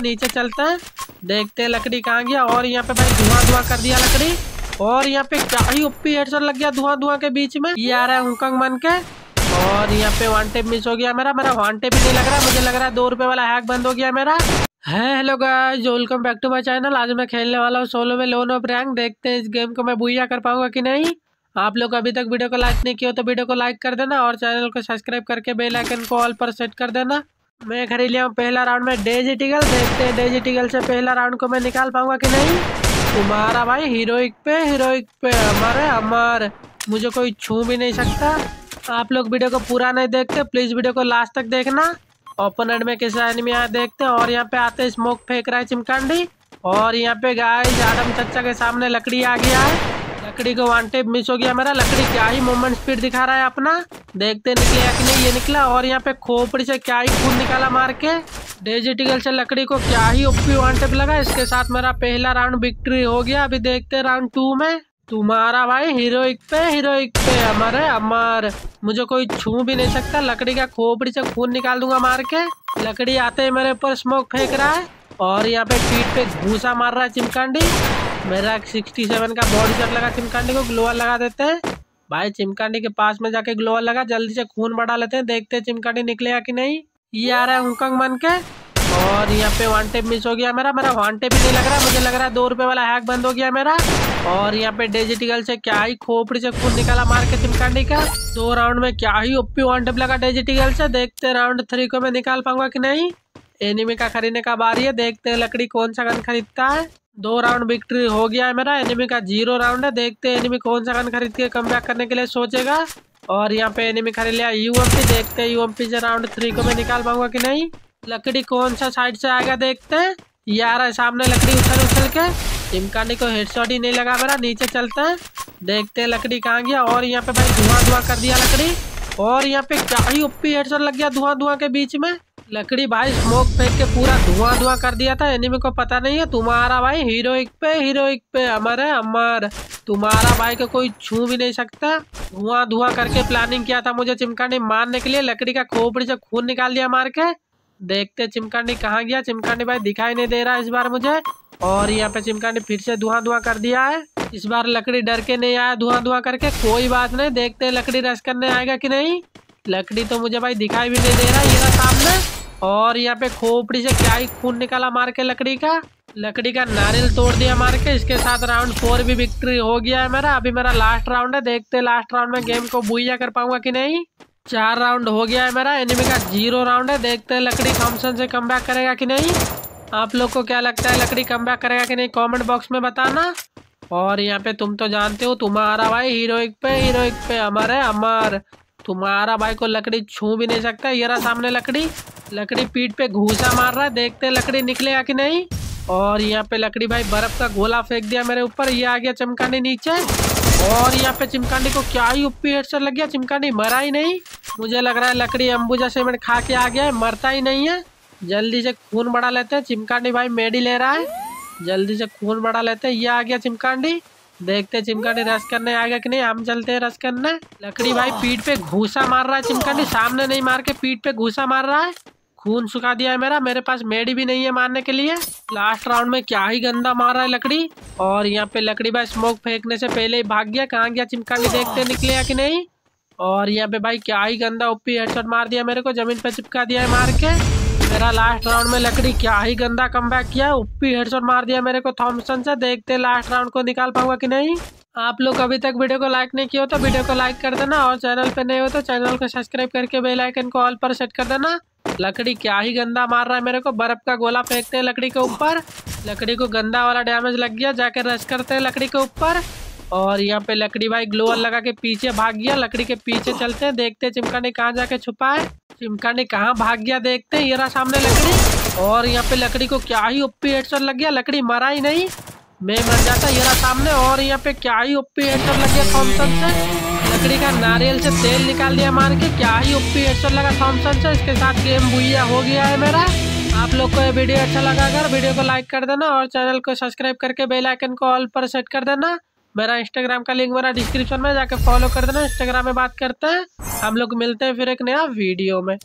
नीचे चलते हैं, देखते हैं लकड़ी कहाँ गया। और यहाँ पे भाई धुआं धुआं कर दिया लकड़ी, और यहाँ पे क्या ही ओपी हेडशॉट लग गया धुआं धुआं के बीच में। ये आ रहा है हुकंग बन के, और यहाँ पे वन टेप मिस हो गया मेरा। मेरा वन टेप ही नहीं लग रहा, मुझे लग रहा है 2 रुपए वाला हैक बंद हो गया मेरा। Hello guys, welcome back to my channel. आज मैं खेलने वाला हूँ सोलो में लोन ऑफ रैंक। देखते हैं इस गेम को मैं भुइया कर पाऊंगा कि नहीं। आप लोग अभी तक वीडियो को लाइक नहीं किया हो तो वीडियो को लाइक कर देना, और चैनल को सब्सक्राइब करके बेल आइकन को ऑल पर सेट कर देना। मैं खरीद लिया हूँ पहला राउंड में डेजिटिकल। देखते हैं डेजिटिकल से पहला राउंड को मैं निकाल पाऊंगा कि नहीं। तुम्हारा भाई हीरोइक पे हमारे अमर, मुझे कोई छू भी नहीं सकता। आप लोग वीडियो को पूरा नहीं देखते, प्लीज़ वीडियो को लास्ट तक देखना। ओपोनेंट में किस एनिमी आया देखते हैं। और यहाँ पे आते स्मोक फेंक रहा है चिमकांडी, और यहाँ पे गाइस आदम चच्चा के सामने लकड़ी आ गया है। लकड़ी को वन टेप मिस हो गया मेरा। लकड़ी क्या ही मूवमेंट स्पीड दिखा रहा है अपना, देखते निकले या कि नहीं। ये निकला, और यहाँ पे खोपड़ी से क्या ही खून निकाला मार के। डेजिटिकल से लकड़ी को क्या ही ओपी वन टेप लगा। इसके साथ मेरा पहला राउंड विक्ट्री हो गया। अभी देखते हैं राउंड 2 में। तुम्हारा भाई हीरोइक पे अमर है अमर, मुझे कोई छू भी नहीं सकता। लकड़ी का खोपड़ी से खून निकाल दूंगा मार के। लकड़ी आते ही मेरे ऊपर स्मोक फेंक रहा है, और यहाँ पे पीठ पे घूसा मार रहा है चिमकांडी। मेरा 67 का बॉडी शॉट लगा चिमकांडी को। ग्लोअर लगा देते हैं भाई, चिमकांडी के पास में जाके ग्लोअर लगा। जल्दी से खून बढ़ा लेते हैं, देखते हैं चिमकांडी निकलेगा कि नहीं। ये आ रहा है हुकंग बन के, और यहाँ पे वन टेप मिस हो गया मेरा। मेरा वन टेप ही नहीं लग रहा, मुझे लग रहा है 2 रुपए वाला हैक बंद हो गया मेरा। और यहाँ पे डेजिटिकल से क्या ही खोपड़ी से खून निकाला मार के चिमकांडी का। 2 राउंड में क्या ही ओपी वन टेप लगा डेजिटिकल से। देखते राउंड 3 को मैं निकाल पाऊंगा कि नहीं। एनिमी का खरीदने का बारी है, देखते हैं लकड़ी कौन सा गन खरीदता है। 2 राउंड विक्ट्री हो गया है मेरा। एनिमी का 0 राउंड है, देखते हैं एनिमी कौन सा गन खरीद के कमबैक करने के लिए सोचेगा। और यहाँ पे एनिमी खरीद लिया यूएमपी। देखते हैं यूएमपी से राउंड 3 को मैं निकाल पाऊंगा कि नहीं। लकड़ी कौन सा साइड से आएगा देखते हैं। ये आ रहा है सामने लकड़ी उछल के। चिमकांडी को हेडशॉट ही नहीं लगा मेरा। नीचे चलते हैं, देखते हैं लकड़ी कहाँ गया। और यहाँ पे भाई धुआं धुआं कर दिया लकड़ी, और यहाँ पे क्या ही ओपी हेडशॉट लग गया धुआं धुआं के बीच में। लकड़ी भाई स्मोक फेंक के पूरा धुआं धुआं कर दिया था। एनिमी को पता नहीं है। तुम्हारा भाई हीरोइक पे अमर है अमर, तुम्हारा भाई को कोई छू भी नहीं सकता। धुआं धुआं करके प्लानिंग किया था मुझे चिमकांडी मारने के लिए। लकड़ी का खोपड़ी से खून निकाल दिया मार के। देखते चिमकांडी कहाँ गया। चिमकांडी भाई दिखाई नहीं दे रहा इस बार मुझे। और यहाँ पे चिमकांडी फिर से धुआं धुआं कर दिया है। इस बार लकड़ी डर के नहीं आया धुआं धुआं करके। कोई बात नहीं, देखते हैं लकड़ी रश करने आएगा कि नहीं। लकड़ी तो मुझे भाई दिखाई भी नहीं दे रहा, ये रहा सामने। और यहाँ पे खोपड़ी से क्या ही खून निकाला मार के लकड़ी का नारियल तोड़ दिया मार के। इसके साथ राउंड 4 भी विक्ट्री हो गया है मेरा। अभी मेरा लास्ट राउंड है, देखते लास्ट राउंड में गेम को बुइया कर पाऊंगा कि नहीं। 4 राउंड हो गया है मेरा। एनिमी का 0 राउंड है, देखते हैं लकड़ी कॉम्सन से कमबैक करेगा कि नहीं। आप लोग को क्या लगता है लकड़ी कमबैक करेगा कि नहीं, कमेंट बॉक्स में बताना। और यहाँ पे तुम तो जानते हो, तुम्हारा भाई हीरोइक पे अमर है अमर, तुम्हारा भाई को लकड़ी छू भी नहीं सकता। ये रहा सामने लकड़ी पीठ पे घूसा मार रहा है, देखते हैं लकड़ी निकलेगा कि नहीं। और यहाँ पे लकड़ी भाई बर्फ का गोला फेंक दिया मेरे ऊपर। ये आ गया चिमकांडी नीचे, और यहाँ पे चिमकांडी को क्या ही ओपी हेडशॉट लग गया। चिमकांडी मरा ही नहीं, मुझे लग रहा है लकड़ी अंबुजा सीमेंट खा के आ गया है, मरता ही नहीं है। जल्दी से खून बढ़ा लेते हैं। चिमकांडी भाई मेडी ले रहा है, जल्दी से खून बढ़ा लेते हैं। ये आ गया चिमकांडी, देखते चिमकांडी रश करने आएगा कि नहीं। हम चलते हैं रश करने। लकड़ी भाई पीठ पे घूसा मार रहा है चिमकांडी, सामने नहीं मार के पीठ पे घूसा मार रहा है। खून सुखा दिया है मेरा, मेरे पास मेडी भी नहीं है मारने के लिए। लास्ट राउंड में क्या ही गंदा मार रहा है लकड़ी। और यहाँ पे लकड़ी भाई स्मोक फेंकने से पहले ही भाग गया। कहाँ गया चिमकांडी, देखते निकले या कि नहीं। और यहाँ पे भाई क्या ही गंदा ओपी हेडशॉट मार दिया मेरे को, जमीन पे चिपका दिया है मार के। मेरा लास्ट राउंड में लकड़ी क्या ही गंदा कमबैक किया, ओपी हेडशॉट मार दिया मेरे को थॉम्सन से। देखते लास्ट राउंड को निकाल पाऊंगा कि नहीं। आप लोग अभी तक वीडियो को लाइक नहीं किया हो तो वीडियो को लाइक कर देना, और चैनल पे नए हो तो चैनल को सब्सक्राइब करके बेल आइकन को ऑल पर सेट कर देना। लकड़ी क्या ही गंदा मार रहा है मेरे को, बर्फ का गोला फेंकते हैं लकड़ी के ऊपर। लकड़ी को गंदा वाला डैमेज लग गया, जाके रश करते हैं लकड़ी के ऊपर। और यहाँ पे लकड़ी भाई ग्लोअर लगा के पीछे भाग गया। लकड़ी के पीछे चलते हैं, देखते हैं चिमकांडी कहाँ जाके छुपा है। चिमकांडी कहाँ भाग गया देखते हैं। ये रहा सामने लकड़ी, और यहाँ पे लकड़ी को क्या ही ओपी हेडशॉट लग गया। लकड़ी मरा ही नहीं, मैं मर जाता। ये रहा सामने, और यहाँ पे क्या ही ओपी हेडशॉट लग गया थॉम्सन से। लकड़ी का नारियल से तेल निकाल दिया मार के, क्या ही ओपी हेडशॉट लगा थॉम्सन से। इसके साथ गेम बुइया हो गया है मेरा। आप लोग को ये वीडियो अच्छा लगा अगर वीडियो को लाइक कर देना, और चैनल को सब्सक्राइब करके बेल आइकन को ऑल पर सेट कर देना। मेरा इंस्टाग्राम का लिंक मेरा डिस्क्रिप्शन में, जाके फॉलो कर देना। इंस्टाग्राम में बात करते हैं, हम लोग मिलते हैं फिर एक नया वीडियो में।